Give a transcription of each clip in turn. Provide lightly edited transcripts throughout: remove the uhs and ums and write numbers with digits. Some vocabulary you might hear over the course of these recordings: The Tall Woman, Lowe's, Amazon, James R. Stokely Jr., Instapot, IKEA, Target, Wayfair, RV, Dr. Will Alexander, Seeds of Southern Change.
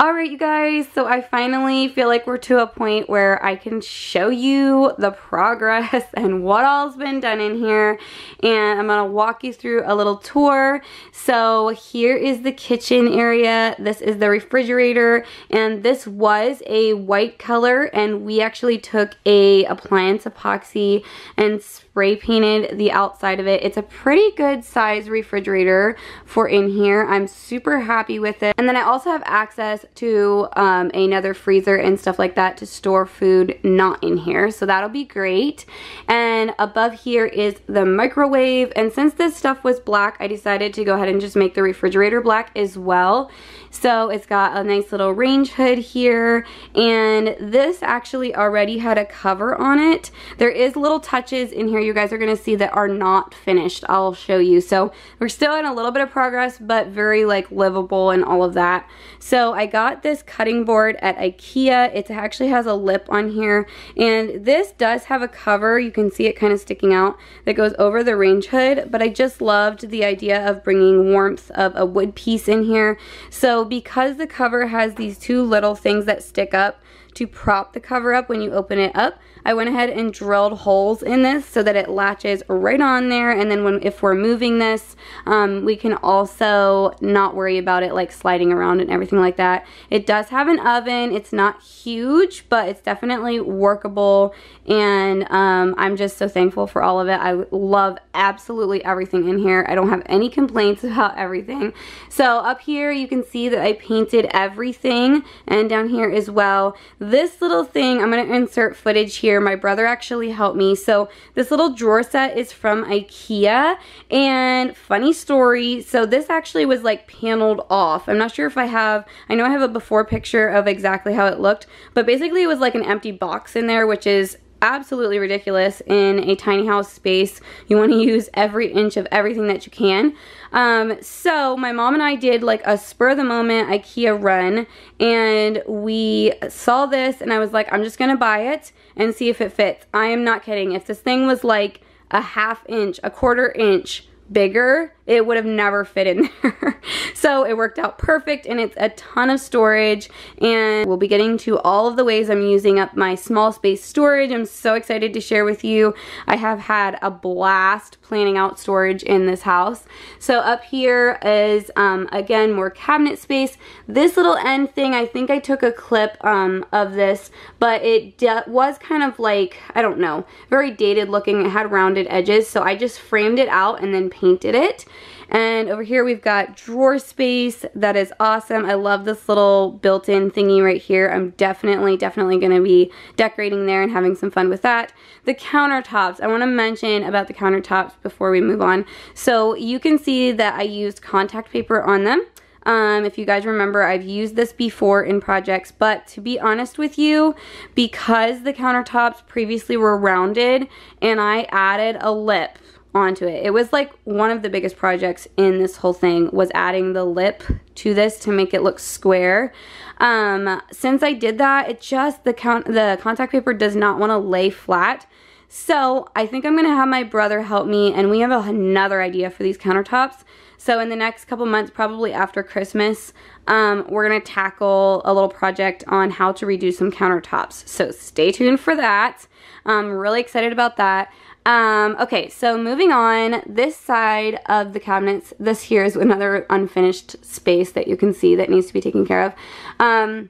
Alright you guys, so I finally feel like we're to a point where I can show you the progress and what all's been done in here, and I'm gonna walk you through a little tour. So here is the kitchen area, this is the refrigerator, and this was a white color and we actually took a appliance epoxy and spray painted the outside of it. It's a pretty good size refrigerator for in here. I'm super happy with it. And then I also have access to another freezer and stuff like that to store food not in here, so that'll be great. And above here is the microwave, and since this stuff was black, I decided to go ahead and just make the refrigerator black as well. So it's got a nice little range hood here, and this actually already had a cover on it. There is little touches in here you guys are gonna see that are not finished. I'll show you. So we're still in a little bit of progress, but very like livable and all of that. So I got this cutting board at IKEA. It actually has a lip on here, and this does have a cover. You can see it kind of sticking out that goes over the range hood, but I just loved the idea of bringing warmth of a wood piece in here. So because the cover has these two little things that stick up to prop the cover up when you open it up, I went ahead and drilled holes in this so that it latches right on there, and then if we're moving this, we can also not worry about it like sliding around and everything like that. It does have an oven. It's not huge, but it's definitely workable, and I'm just so thankful for all of it. I love absolutely everything in here. I don't have any complaints about everything. So up here you can see that I painted everything, and down here as well. This little thing, I'm going to insert footage here. My brother actually helped me. So this little drawer set is from IKEA, and funny story, so this actually was like paneled off. I'm not sure if I know I have a before picture of exactly how it looked, but basically it was like an empty box in there, which is absolutely ridiculous in a tiny house space. You want to use every inch of everything that you can. So my mom and I did like a spur of the moment IKEA run, and we saw this and I was like, I'm just gonna buy it and see if it fits. I am not kidding. If this thing was like a half inch, a quarter inch bigger, it would have never fit in there. So it worked out perfect, and it's a ton of storage, and we'll be getting to all of the ways I'm using up my small space storage. I'm so excited to share with you. I have had a blast planning out storage in this house. So up here is again more cabinet space. This little end thing, I think I took a clip of this, but it was kind of like, I don't know, very dated looking. It had rounded edges, so I just framed it out and then painted it. And over here we've got drawer space. That is awesome. I love this little built-in thingy right here. I'm definitely going to be decorating there and having some fun with that. The countertops. I want to mention about the countertops before we move on. So you can see that I used contact paper on them. If you guys remember, I've used this before in projects, but to be honest with you, because the countertops previously were rounded and I added a lip onto it. It was like one of the biggest projects in this whole thing was adding the lip to this to make it look square. Since I did that, it just, the contact paper does not want to lay flat. So I think I'm going to have my brother help me, and we have another idea for these countertops. So in the next couple months, probably after Christmas, we're going to tackle a little project on how to redo some countertops. So stay tuned for that. I'm really excited about that. Okay, so moving on, this side of the cabinets, this here is another unfinished space that you can see that needs to be taken care of.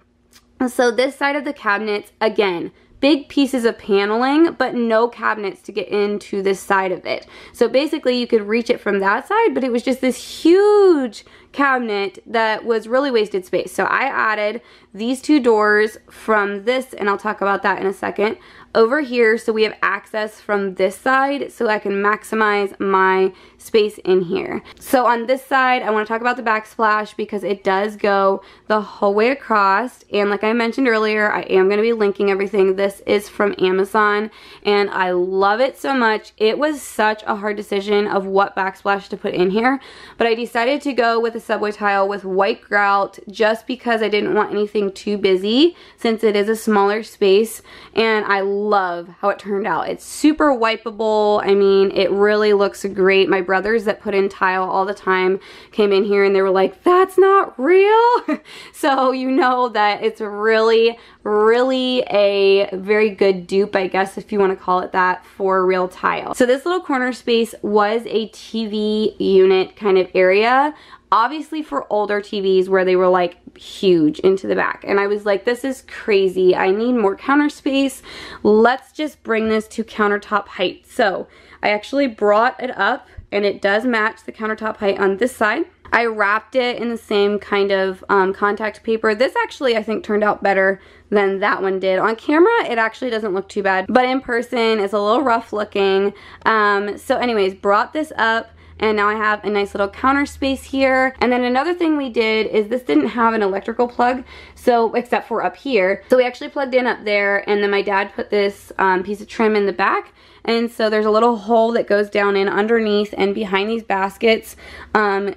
So this side of the cabinets, again, big pieces of paneling, but no cabinets to get into this side of it. So basically you could reach it from that side, but it was just this huge cabinet that was really wasted space. So I added these two doors from this, and I'll talk about that in a second, over here, so we have access from this side so I can maximize my space in here. So on this side, I want to talk about the backsplash because it does go the whole way across, and like I mentioned earlier, I am going to be linking everything. This is from Amazon, and I love it so much. It was such a hard decision of what backsplash to put in here, but I decided to go with a subway tile with white grout just because I didn't want anything too busy since it is a smaller space, and I love how it turned out. It's super wipeable. I mean, it really looks great. My brothers that put in tile all the time came in here and they were like, that's not real. So you know that it's really, really a very good dupe, I guess, if you want to call it that, for real tile. So this little corner space was a TV unit kind of area, obviously for older TVs where they were like huge into the back. And I was like, this is crazy. I need more counter space. Let's just bring this to countertop height. So I actually brought it up and it does match the countertop height on this side. I wrapped it in the same kind of contact paper. This actually, I think, turned out better than that one did. On camera, it actually doesn't look too bad, but in person, it's a little rough looking. So anyways, brought this up, and now I have a nice little counter space here. And then another thing we did is this didn't have an electrical plug, so except for up here. So we actually plugged in up there, and then my dad put this piece of trim in the back. And so there's a little hole that goes down in underneath, and behind these baskets,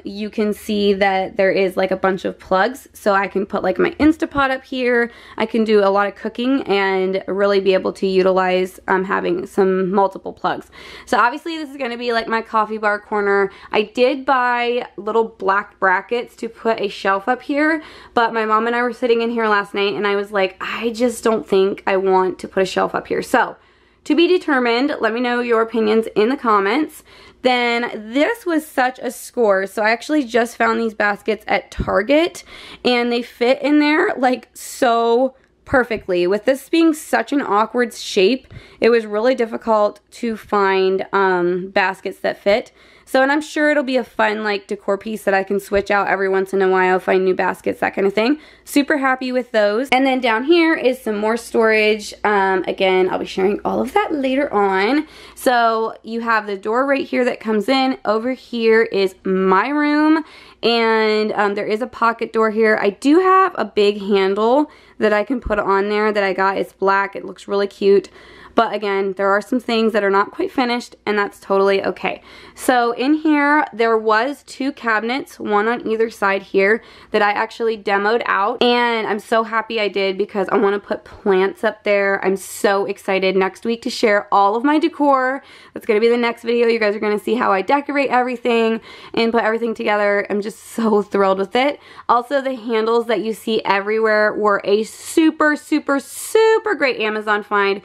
you can see that there is like a bunch of plugs. So I can put like my Instapot up here. I can do a lot of cooking and really be able to utilize having some multiple plugs. So obviously this is going to be like my coffee bar corner. I did buy little black brackets to put a shelf up here, but my mom and I were sitting in here last night and I was like, I just don't think I want to put a shelf up here. So to be determined, let me know your opinions in the comments. Then this was such a score. So I actually just found these baskets at Target and they fit in there like so perfectly. With this being such an awkward shape, it was really difficult to find baskets that fit. So, and I'm sure it'll be a fun like decor piece that I can switch out every once in a while, find new baskets, that kind of thing. Super happy with those. And then down here is some more storage. Again, I'll be sharing all of that later on. So you have the door right here that comes in. Over here is my room. And there is a pocket door here. I do have a big handle that I can put on there that I got. It's black. It looks really cute. But again, there are some things that are not quite finished, and that's totally okay. So in here, there was two cabinets, one on either side here, that I actually demoed out. And I'm so happy I did because I want to put plants up there. I'm so excited next week to share all of my decor. That's going to be the next video. You guys are going to see how I decorate everything and put everything together. I'm just so thrilled with it. Also, the handles that you see everywhere were a super, super, super great Amazon find.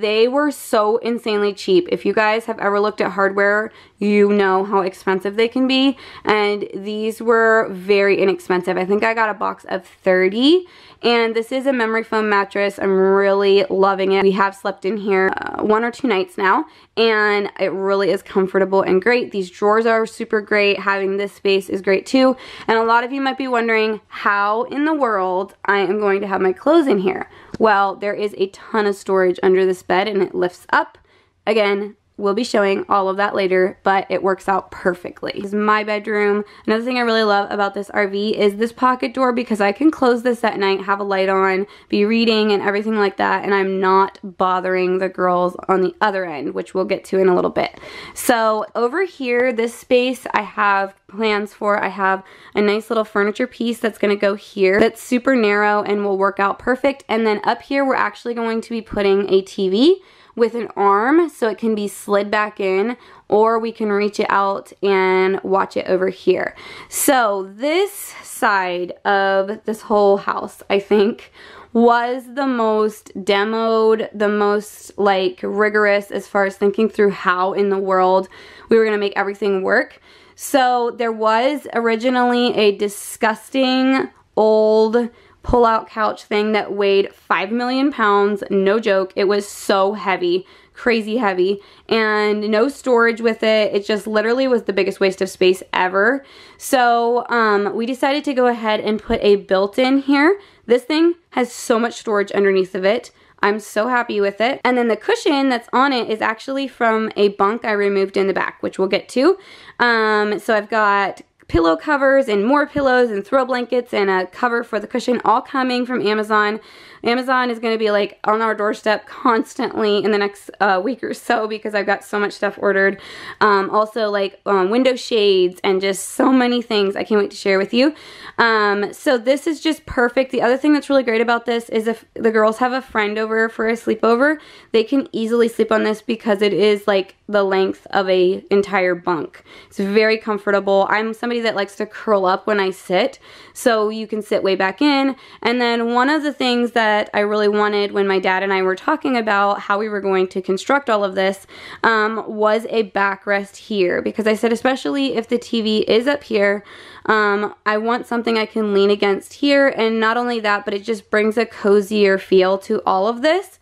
They were so insanely cheap. If you guys have ever looked at hardware, you know how expensive they can be, and these were very inexpensive. I think I got a box of 30, and this is a memory foam mattress. I'm really loving it. We have slept in here one or two nights now, and it really is comfortable and great. These drawers are super great. Having this space is great too, and a lot of you might be wondering how in the world I am going to have my clothes in here. Well, there is a ton of storage under this bed, and it lifts up. Again, we'll be showing all of that later, but it works out perfectly. This is my bedroom. Another thing I really love about this RV is this pocket door, because I can close this at night, have a light on, be reading and everything like that, and I'm not bothering the girls on the other end, which we'll get to in a little bit. So over here, this space I have plans for. I have a nice little furniture piece that's going to go here that's super narrow and will work out perfect. And then up here, we're actually going to be putting a TV with an arm so it can be slid back in, or we can reach it out and watch it over here. So this side of this whole house, I think, was the most demoed, the most like rigorous as far as thinking through how in the world we were going to make everything work. So there was originally a disgusting old pull-out couch thing that weighed 5 million pounds, no joke. It was so heavy, crazy heavy, and no storage with it. It just literally was the biggest waste of space ever. So we decided to go ahead and put a built-in here. This thing has so much storage underneath of it. I'm so happy with it. And then the cushion that's on it is actually from a bunk I removed in the back, which we'll get to. So I've got pillow covers and more pillows and throw blankets and a cover for the cushion, all coming from Amazon. Amazon is going to be like on our doorstep constantly in the next week or so because I've got so much stuff ordered. Also like window shades and just so many things I can't wait to share with you. So this is just perfect. The other thing that's really great about this is if the girls have a friend over for a sleepover, they can easily sleep on this because it is like the length of an entire bunk. It's very comfortable. I'm somebody that likes to curl up when I sit, so you can sit way back in. And then one of the things that I really wanted when my dad and I were talking about how we were going to construct all of this was a backrest here, because I said, especially if the TV is up here, I want something I can lean against here. And not only that, but it just brings a cozier feel to all of this.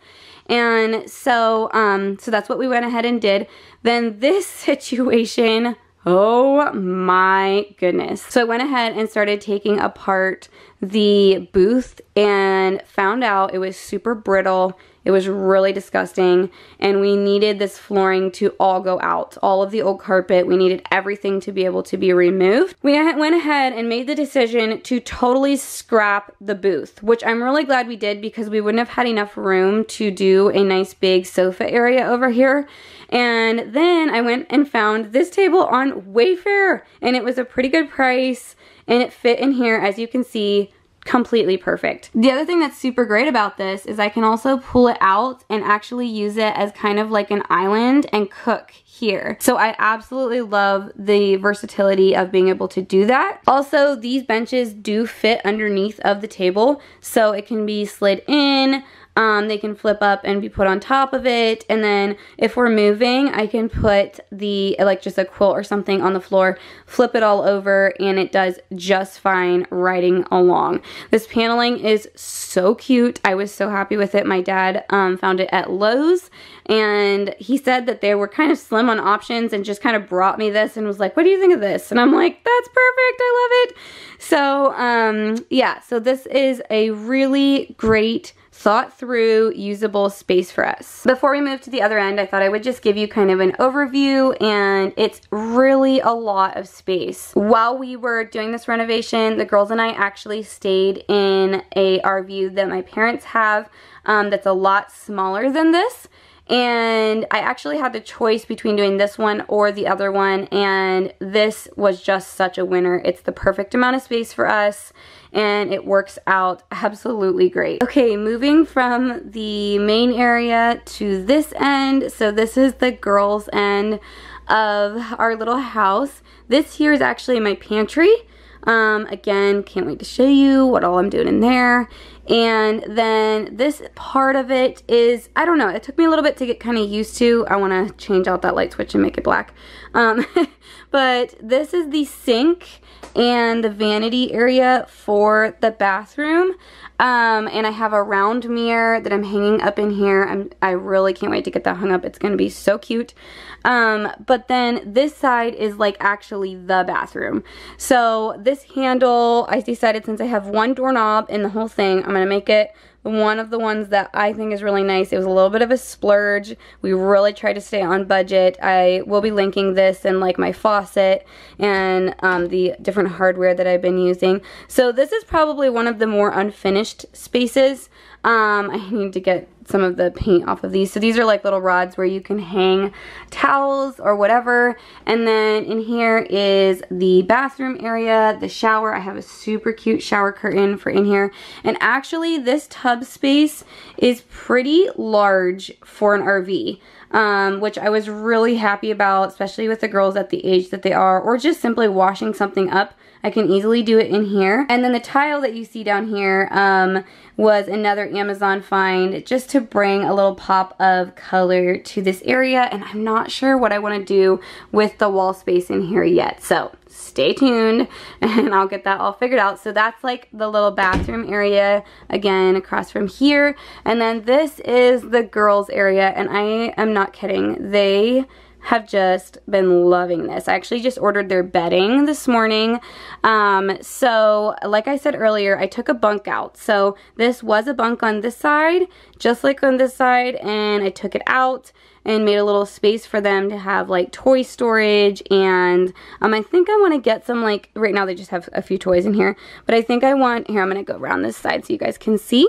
And so, so that's what we went ahead and did. Then this situation, oh my goodness. So I went ahead and started taking apart the booth and found out it was super brittle. It was really disgusting, and we needed this flooring to all go out. All of the old carpet, we needed everything to be able to be removed. We went ahead and made the decision to totally scrap the booth, which I'm really glad we did because we wouldn't have had enough room to do a nice big sofa area over here. And then I went and found this table on Wayfair, and it was a pretty good price, and it fit in here, as you can see, completely perfect. The other thing that's super great about this is I can also pull it out and actually use it as kind of like an island and cook here. So I absolutely love the versatility of being able to do that. Also, these benches do fit underneath of the table, so it can be slid in. They can flip up and be put on top of it, and then if we're moving, I can put the, like, just a quilt or something on the floor, flip it all over, and it does just fine riding along. This paneling is so cute. I was so happy with it. My dad found it at Lowe's, and he said that they were kind of slim on options and just kind of brought me this and was like, what do you think of this? And I'm like, that's perfect. I love it. So, yeah, so this is a really great thought through usable space for us. Before we move to the other end, I thought I would just give you kind of an overview, and it's really a lot of space. While we were doing this renovation, the girls and I actually stayed in a RV that my parents have that's a lot smaller than this. And I actually had the choice between doing this one or the other one, and this was just such a winner. It's the perfect amount of space for us, and it works out absolutely great. Okay, moving from the main area to this end. So this is the girls' end of our little house. This here is actually my pantry. Again, can't wait to show you what all I'm doing in there. And then this part of it is, I don't know, it took me a little bit to get kind of used to. I want to change out that light switch and make it black. But this is the sink and the vanity area for the bathroom. And I have a round mirror that I'm hanging up in here. I really can't wait to get that hung up. It's going to be so cute. But then this side is like actually the bathroom. So this handle, I decided since I have one doorknob in the whole thing, I'm going to make it one of the ones that I think is really nice. It was a little bit of a splurge. We really tried to stay on budget. I will be linking this and like my faucet and the different hardware that I've been using. So this is probably one of the more unfinished spaces. I need to get some of the paint off of these. So these are like little rods where you can hang towels or whatever. And then in here is the bathroom area, the shower. I have a super cute shower curtain for in here. And actually this tub space is pretty large for an RV, which I was really happy about, especially with the girls at the age that they are, or just simply washing something up. I can easily do it in here. And then the tile that you see down here was another Amazon find, just to bring a little pop of color to this area. And I'm not sure what I want to do with the wall space in here yet. So stay tuned and I'll get that all figured out. So that's like the little bathroom area again across from here. And then this is the girls' area, and I am not kidding. They have just been loving this. I actually just ordered their bedding this morning. So like I said earlier, I took a bunk out. So this was a bunk on this side, just like on this side, and I took it out. and made a little space for them to have like toy storage, and I think I want to get some, like, right now they just have a few toys in here, but I think I want, here, I'm going to go around this side so you guys can see.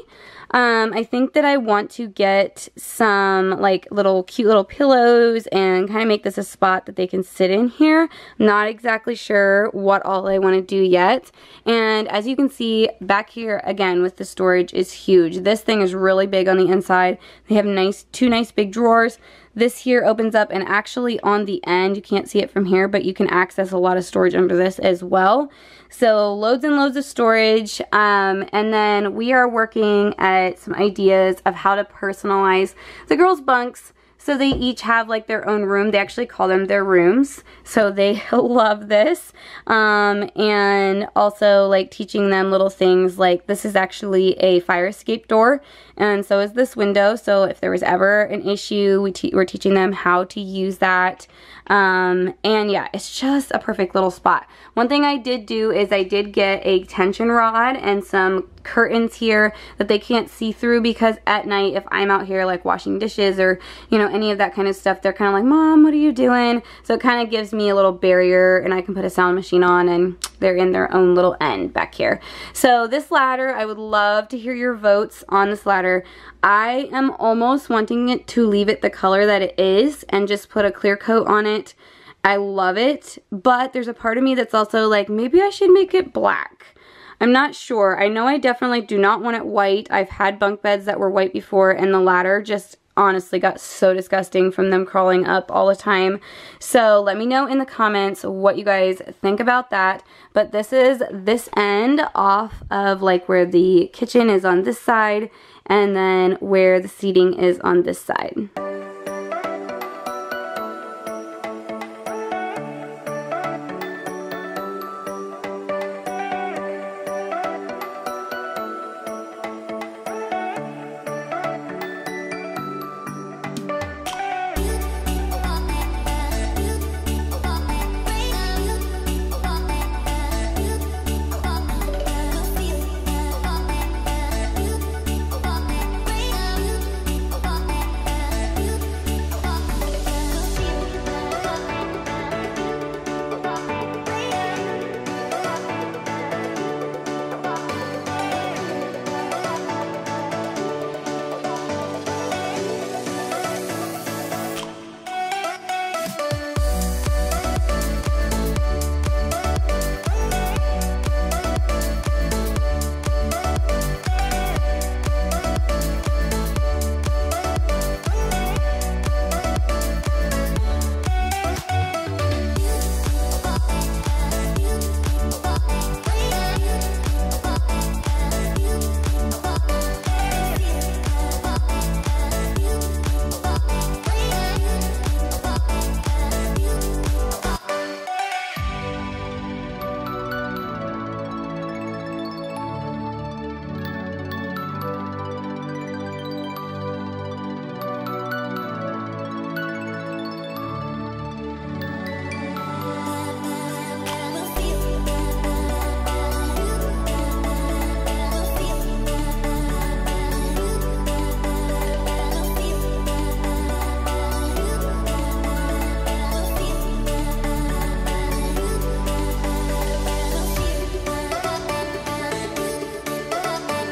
I think that I want to get some like little cute little pillows and kind of make this a spot that they can sit in here. Not exactly sure what all I want to do yet. And as you can see back here again with the storage is huge. This thing is really big on the inside. They have two nice big drawers. This here opens up, and actually on the end, you can't see it from here, but you can access a lot of storage under this as well. So loads and loads of storage. And then we are working at some ideas of how to personalize the girls' bunks. So they each have like their own room. They actually call them their rooms. So they love this. And also like teaching them little things like this is actually a fire escape door. And so is this window. So if there was ever an issue, we're teaching them how to use that. And yeah, it's just a perfect little spot. One thing I did do is I did get a tension rod and some curtains here that they can't see through, because at night if I'm out here like washing dishes or, you know, any of that kind of stuff, they're kind of like, Mom, what are you doing? So it kind of gives me a little barrier, and I can put a sound machine on and they're in their own little end back here. So this ladder, I would love to hear your votes on this ladder. I am almost wanting it to leave it the color that it is and just put a clear coat on it. I love it, but there's a part of me that's also like, maybe I should make it black. I'm not sure. I know I definitely do not want it white. I've had bunk beds that were white before, and the ladder just honestly got so disgusting from them crawling up all the time. So let me know in the comments what you guys think about that. But this is this end off of like where the kitchen is on this side, and then where the seating is on this side.